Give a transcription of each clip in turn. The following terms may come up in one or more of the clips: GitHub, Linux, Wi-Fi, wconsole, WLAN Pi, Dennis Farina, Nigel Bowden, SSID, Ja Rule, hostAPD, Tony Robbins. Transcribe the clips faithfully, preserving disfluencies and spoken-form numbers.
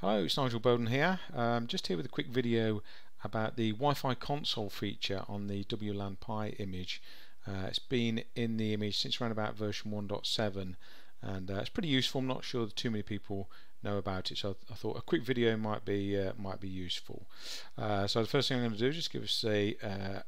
Hello, it's Nigel Bowden here. Um, just here with a quick video about the Wi-Fi console feature on the W LAN Pi image. Uh, it's been in the image since around about version one point seven, and uh, it's pretty useful. I'm not sure that too many people know about it, so I thought a quick video might be uh, might be useful. Uh, so the first thing I'm going to do is just give us a uh,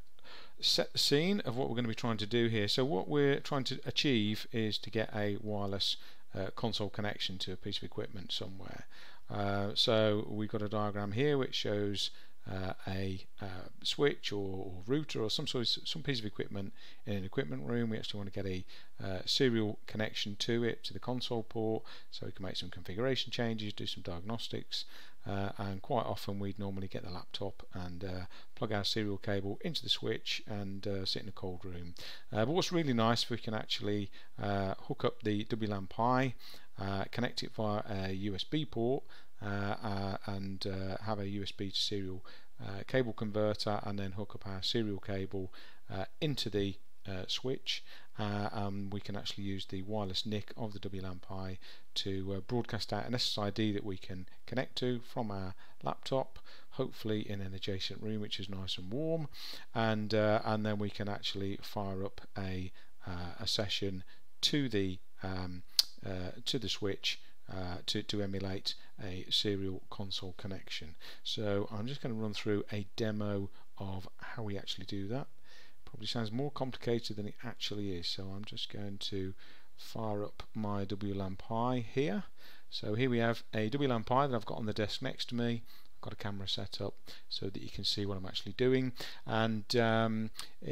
set the scene of what we're going to be trying to do here. So what we're trying to achieve is to get a wireless Uh, console connection to a piece of equipment somewhere. Uh, so we've got a diagram here which shows uh, a uh, switch or, or router or some sort of some piece of equipment in an equipment room. We actually want to get a uh, serial connection to it, to the console port, so we can make some configuration changes, do some diagnostics, uh, and quite often we'd normally get the laptop and uh, plug our serial cable into the switch and uh, sit in a cold room. Uh, but what's really nice, we can actually uh, hook up the W LAN Pi, uh, connect it via a U S B port, uh, uh, and uh, have a U S B to serial uh, cable converter, and then hook up our serial cable uh, into the Uh, switch, uh, um, we can actually use the wireless N I C of the W LAN Pi to uh, broadcast out an S S I D that we can connect to from our laptop, hopefully in an adjacent room which is nice and warm, and uh, and then we can actually fire up a uh, a session to the um, uh, to the switch uh, to to emulate a serial console connection. So I'm just going to run through a demo of how we actually do that. Probably sounds more complicated than it actually is, so I'm just going to fire up my W LAN Pi here. So here we have a W LAN Pi that I've got on the desk next to me. I've got a camera set up so that you can see what I'm actually doing, and um,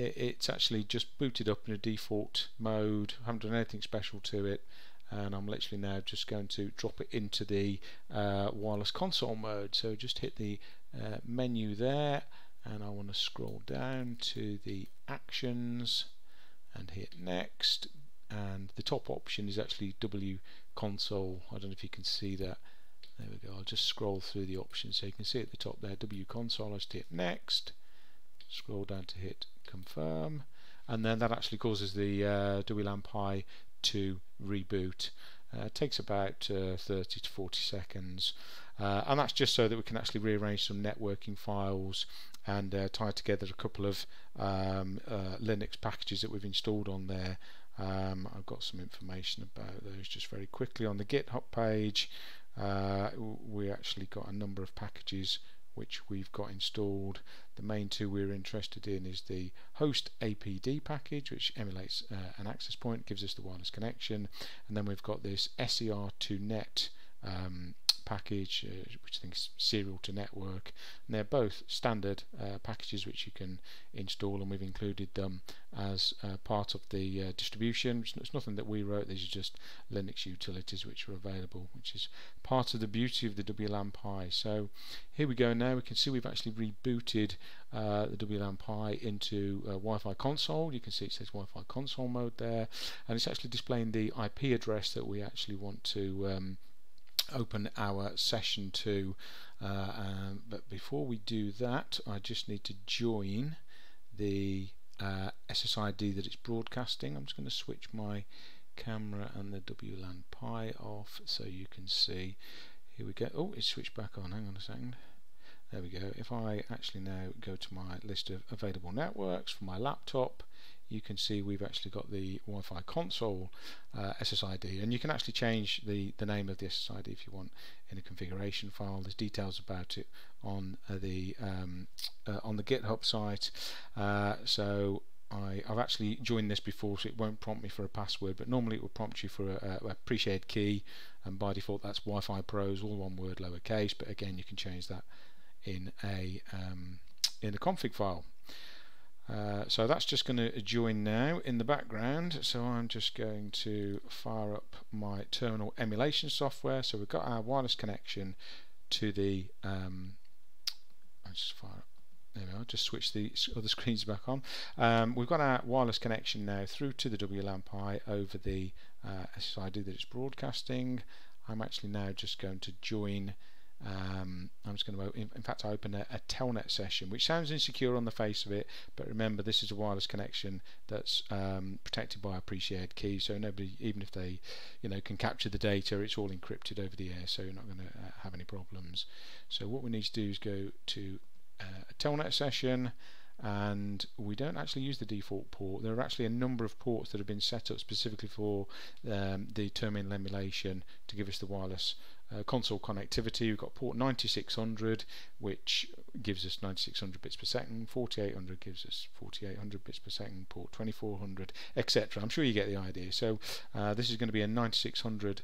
it, it's actually just booted up in a default mode. I haven't done anything special to it, and I'm literally now just going to drop it into the uh, wireless console mode. So just hit the uh, menu there, and I want to scroll down to the actions and hit next, and the top option is actually wconsole. I don't know if you can see that. There we go. I'll just scroll through the options so you can see at the top there, wconsole. I just hit next, scroll down to hit confirm, and then that actually causes the uh, W LAN Pi to reboot. Uh, it takes about uh, thirty to forty seconds, uh, and that's just so that we can actually rearrange some networking files and uh, tie together a couple of um, uh, Linux packages that we've installed on there. um, I've got some information about those just very quickly on the GitHub page. Uh, we actually got a number of packages which we've got installed. The main two we're interested in is the host A P D package, which emulates uh, an access point, gives us the wireless connection, and then we've got this S E R two net um, package, uh, which I think is serial to network, and they're both standard uh, packages which you can install, and we've included them as uh, part of the uh, distribution. It's nothing that we wrote, these are just Linux utilities which are available, which is part of the beauty of the W LAN Pi. So here we go now, we can see we've actually rebooted uh, the W LAN Pi into uh, Wi-Fi console. You can see it says Wi-Fi console mode there, and it's actually displaying the I P address that we actually want to um, open our session to. Uh, um, but before we do that, I just need to join the uh, S S I D that it's broadcasting. I'm just going to switch my camera and the W LAN Pi off so you can see. Here we go. Oh, it's switched back on. Hang on a second. There we go. If I actually now go to my list of available networks for my laptop, you can see we've actually got the Wi-Fi console uh, S S I D, and you can actually change the, the name of the S S I D if you want in a configuration file. There's details about it on uh, the um, uh, on the GitHub site. Uh, so I, I've actually joined this before, so it won't prompt me for a password, but normally it will prompt you for a, a pre-shared key, and by default that's Wi-Fi Pros, all one word, lowercase, but again you can change that in a, um, in a config file. Uh, so that's just going to join now in the background, so I'm just going to fire up my terminal emulation software. So we've got our wireless connection to the um, I'll just fire up. There we are, just switch the other screens back on. Um, we've got our wireless connection now through to the W LAN Pi over the uh, S S I D that it's broadcasting. I'm actually now just going to join Um, I'm just going to, in, in fact, I open a, a telnet session, which sounds insecure on the face of it, but remember this is a wireless connection that's um, protected by a pre-shared key. So nobody, even if they, you know, can capture the data, it's all encrypted over the air, so you're not going to uh, have any problems. So what we need to do is go to uh, a telnet session, and we don't actually use the default port. There are actually a number of ports that have been set up specifically for um, the terminal emulation to give us the wireless Uh, console connectivity. We've got port ninety-six hundred, which gives us ninety-six hundred bits per second, forty-eight hundred gives us forty-eight hundred bits per second, port twenty-four hundred, et cetera. I'm sure you get the idea. So uh, this is going to be a ninety-six hundred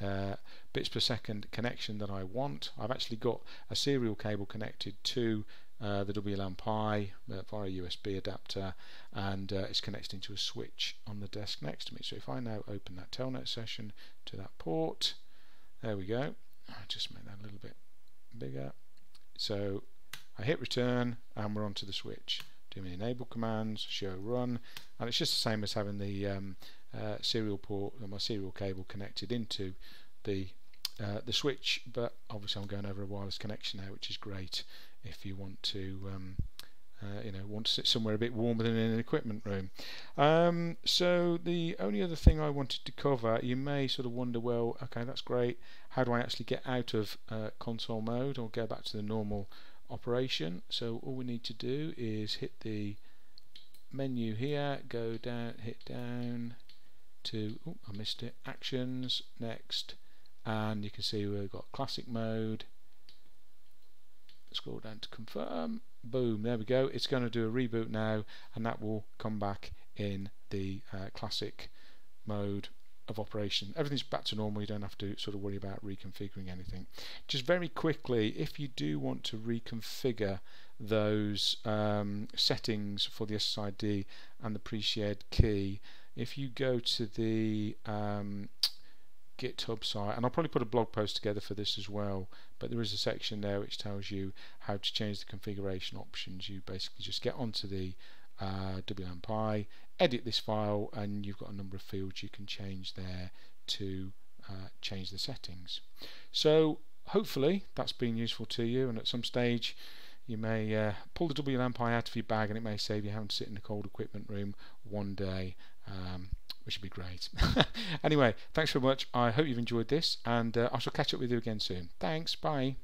uh, bits per second connection that I want. I've actually got a serial cable connected to uh, the W LAN Pi uh, via a U S B adapter, and uh, it's connected into a switch on the desk next to me. So if I now open that telnet session to that port, there we go. I'll just make that a little bit bigger. So I hit return and we're onto the switch. Do my enable commands, show run, and it's just the same as having the um, uh, serial port and my serial cable connected into the uh, the switch. But obviously I'm going over a wireless connection now, which is great if you want to um, uh, you know want to sit somewhere a bit warmer than in an equipment room. Um, so the only other thing I wanted to cover, you may sort of wonder, well, okay, that's great, how do I actually get out of uh, console mode or go back to the normal operation? So all we need to do is hit the menu here, go down, hit down to, oh, I missed it, actions, next, and you can see we've got classic mode. Scroll down to confirm, boom, there we go. It's going to do a reboot now, and that will come back in the uh, classic mode of operation. Everything's back to normal, you don't have to sort of worry about reconfiguring anything. Just very quickly, if you do want to reconfigure those um, settings for the S S I D and the pre-shared key, if you go to the um, GitHub site, and I'll probably put a blog post together for this as well, but there is a section there which tells you how to change the configuration options. You basically just get onto the uh, W LAN Pi, edit this file, and you've got a number of fields you can change there to uh, change the settings. So hopefully that's been useful to you, and at some stage you may uh, pull the W LAN Pi out of your bag, and it may save you having to sit in a cold equipment room one day, um, which would be great. Anyway, thanks very much. I hope you've enjoyed this, and uh, I shall catch up with you again soon. Thanks, bye.